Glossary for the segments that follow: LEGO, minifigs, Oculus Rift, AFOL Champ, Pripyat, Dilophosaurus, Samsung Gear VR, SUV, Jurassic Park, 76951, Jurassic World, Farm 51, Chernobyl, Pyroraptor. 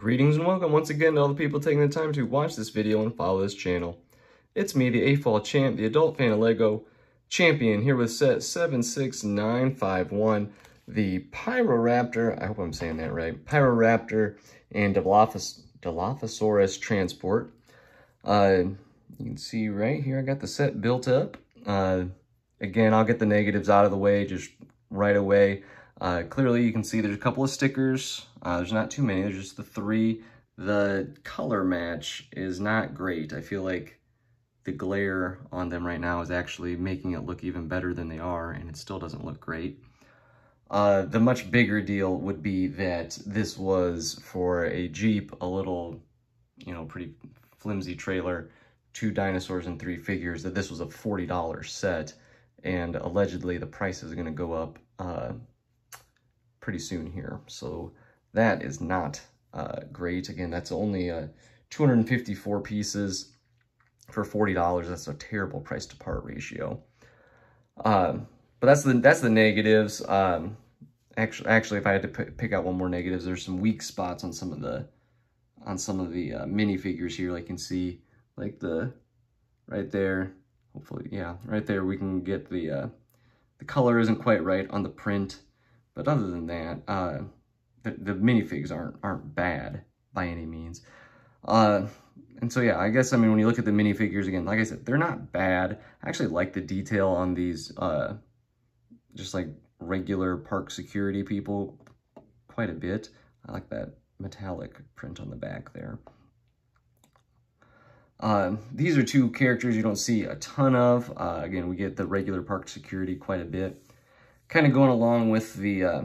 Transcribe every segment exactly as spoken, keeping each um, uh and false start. Greetings and welcome once again to all the people taking the time to watch this video and follow this channel. It's me, the A F O L Champ, the adult fan of LEGO champion, here with set seven six nine five one, the Pyroraptor, I hope I'm saying that right, Pyroraptor and Dilophosaurus, Dilophosaurus transport. Uh, you can see right here, I got the set built up. Uh, again, I'll get the negatives out of the way just right away. Uh, clearly, you can see there's a couple of stickers. Uh, there's not too many. There's just the three. The color match is not great. I feel like the glare on them right now is actually making it look even better than they are, and it still doesn't look great. Uh, the much bigger deal would be that this was, for a Jeep, a little, you know, pretty flimsy trailer, two dinosaurs and three figures, that this was a forty dollar set, and allegedly the price is going to go up uh, pretty soon here. So that is not uh, great. Again, that's only uh, two hundred fifty-four pieces for forty dollars. That's a terrible price to part ratio. Um, but that's the that's the negatives. Um, actually, actually, if I had to pick out one more negatives, there's some weak spots on some of the on some of the uh, minifigures here. Like you can see, like the right there. Hopefully, yeah, right there we can get the uh, the color isn't quite right on the print. But other than that, uh, the, the minifigs aren't aren't bad by any means. Uh, and so, yeah, I guess, I mean, when you look at the minifigures, again, like I said, they're not bad. I actually like the detail on these, uh, just like regular park security people quite a bit. I like that metallic print on the back there. Uh, these are two characters you don't see a ton of. Uh, again, we get the regular park security quite a bit. Kind of going along with the, uh,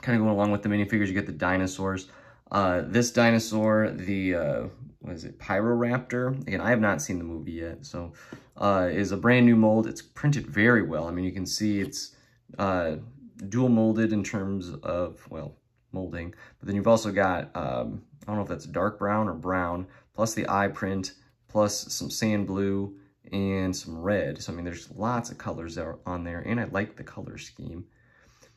kind of going along with the minifigures, you get the dinosaurs. Uh, this dinosaur, the, uh, what is it, Pyroraptor? Again, I have not seen the movie yet, so, uh, is a brand new mold. It's printed very well. I mean, you can see it's, uh, dual molded in terms of, well, molding. But then you've also got, um, I don't know if that's dark brown or brown, plus the eye print, plus some sand blue, and some red. So, I mean, there's lots of colors that are on there, and I like the color scheme.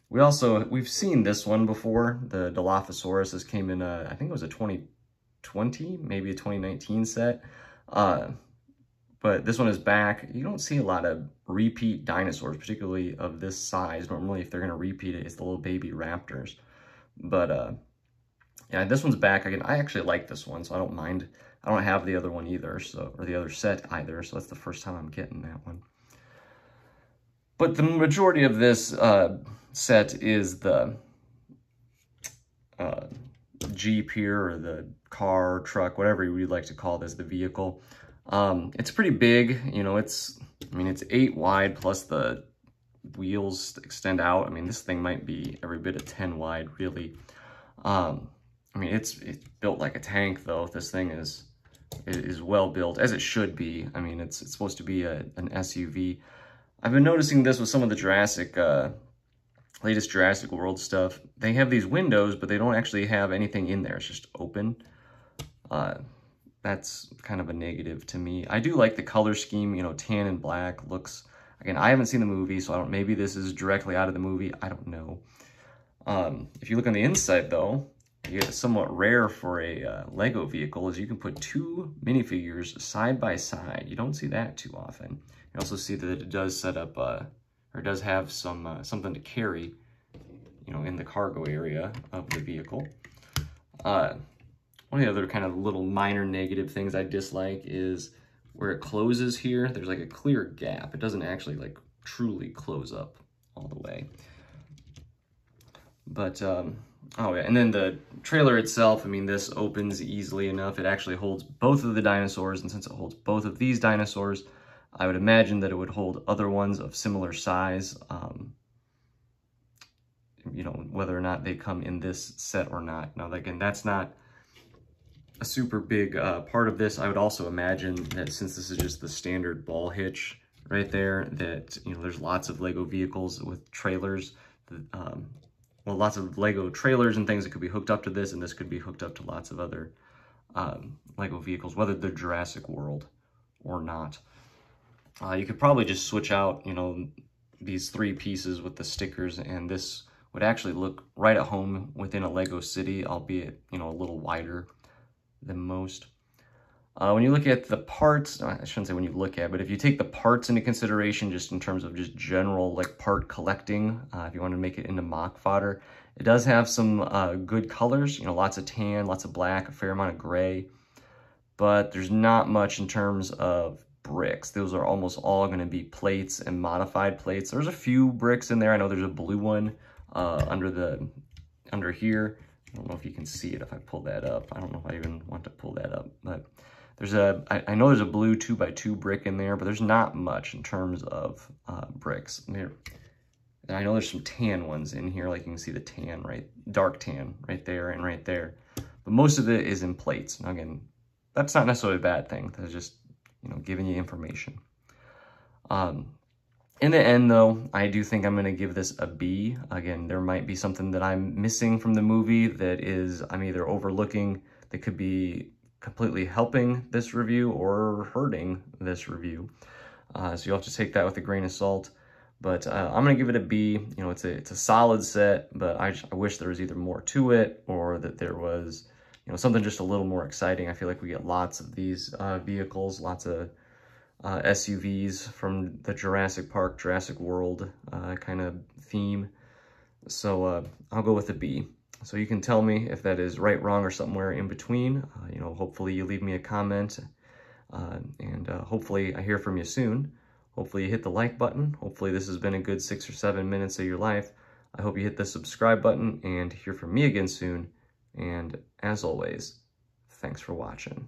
We also, we've seen this one before, the Dilophosaurus. This came in, a, I think it was a twenty twenty, maybe a twenty nineteen set. Uh, but this one is back. You don't see a lot of repeat dinosaurs, particularly of this size. Normally, if they're going to repeat it, it's the little baby raptors. But, uh, yeah, this one's back. Again, I actually like this one, so I don't mind. I don't have the other one either, so, or the other set either, so that's the first time I'm getting that one. But the majority of this uh, set is the uh, Jeep here, or the car, truck, whatever you'd like to call this, the vehicle. Um, it's pretty big, you know, it's, I mean, it's eight wide, plus the wheels extend out. I mean, this thing might be every bit of ten wide, really. Um, I mean, it's it's built like a tank, though. This thing is is well built, as it should be. I mean, it's it's supposed to be a, an S U V. I've been noticing this with some of the Jurassic, uh, latest Jurassic World stuff. They have these windows, but they don't actually have anything in there. It's just open. Uh, that's kind of a negative to me. I do like the color scheme. You know, tan and black looks. Again, I haven't seen the movie, so I don't. Maybe this is directly out of the movie. I don't know. Um, if you look on the inside, though. Yeah, somewhat rare for a uh, LEGO vehicle is you can put two minifigures side by side. You don't see that too often. You also see that it does set up, uh, or does have some uh, something to carry, you know, in the cargo area of the vehicle. Uh, one of the other kind of little minor negative things I dislike is where it closes here. There's like a clear gap. It doesn't actually like truly close up all the way. But, um, oh yeah, and then the trailer itself, I mean, this opens easily enough. It actually holds both of the dinosaurs, and since it holds both of these dinosaurs, I would imagine that it would hold other ones of similar size, um, you know, whether or not they come in this set or not. Now, again, that's not a super big uh, part of this. I would also imagine that since this is just the standard ball hitch right there, that, you know, there's lots of LEGO vehicles with trailers that, um, well, lots of LEGO trailers and things that could be hooked up to this, and this could be hooked up to lots of other um, LEGO vehicles, whether they're Jurassic World or not. Uh, you could probably just switch out, you know, these three pieces with the stickers and this would actually look right at home within a LEGO city, albeit, you know, a little wider than most. Uh, when you look at the parts, I shouldn't say when you look at, but if you take the parts into consideration, just in terms of just general like part collecting, uh, if you want to make it into mock fodder, it does have some uh, good colors, you know, lots of tan, lots of black, a fair amount of gray, but there's not much in terms of bricks. Those are almost all going to be plates and modified plates. There's a few bricks in there. I know there's a blue one uh, under the under here. I don't know if you can see it if I pull that up. I don't know if I even want to pull that up, but there's a, I, I know there's a blue two by two brick in there, but there's not much in terms of uh, bricks. And there, and I know there's some tan ones in here, like you can see the tan, right, dark tan right there and right there. But most of it is in plates. Now again, that's not necessarily a bad thing. That's just, you know, giving you information. Um, in the end though, I do think I'm gonna give this a B. Again, there might be something that I'm missing from the movie that is, I'm either overlooking, that could be completely helping this review or hurting this review. Uh, so you'll have to take that with a grain of salt. But uh, I'm gonna give it a B. You know, it's a it's a solid set, but I, just, I wish there was either more to it or that there was, you know, something just a little more exciting. I feel like we get lots of these uh, vehicles, lots of uh, S U Vs from the Jurassic Park, Jurassic World uh, kind of theme. So uh, I'll go with a B. So you can tell me if that is right, wrong, or somewhere in between. Uh, you know, hopefully you leave me a comment, uh, and uh, hopefully I hear from you soon. Hopefully you hit the like button. Hopefully this has been a good six or seven minutes of your life. I hope you hit the subscribe button and hear from me again soon. And as always, thanks for watching.